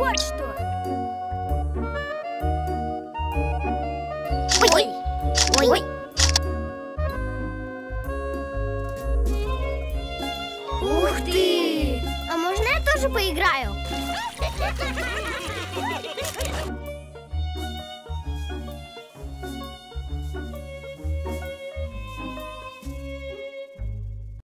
Вот что. Ой, ой, ой. Ух ты! А можно я тоже поиграю?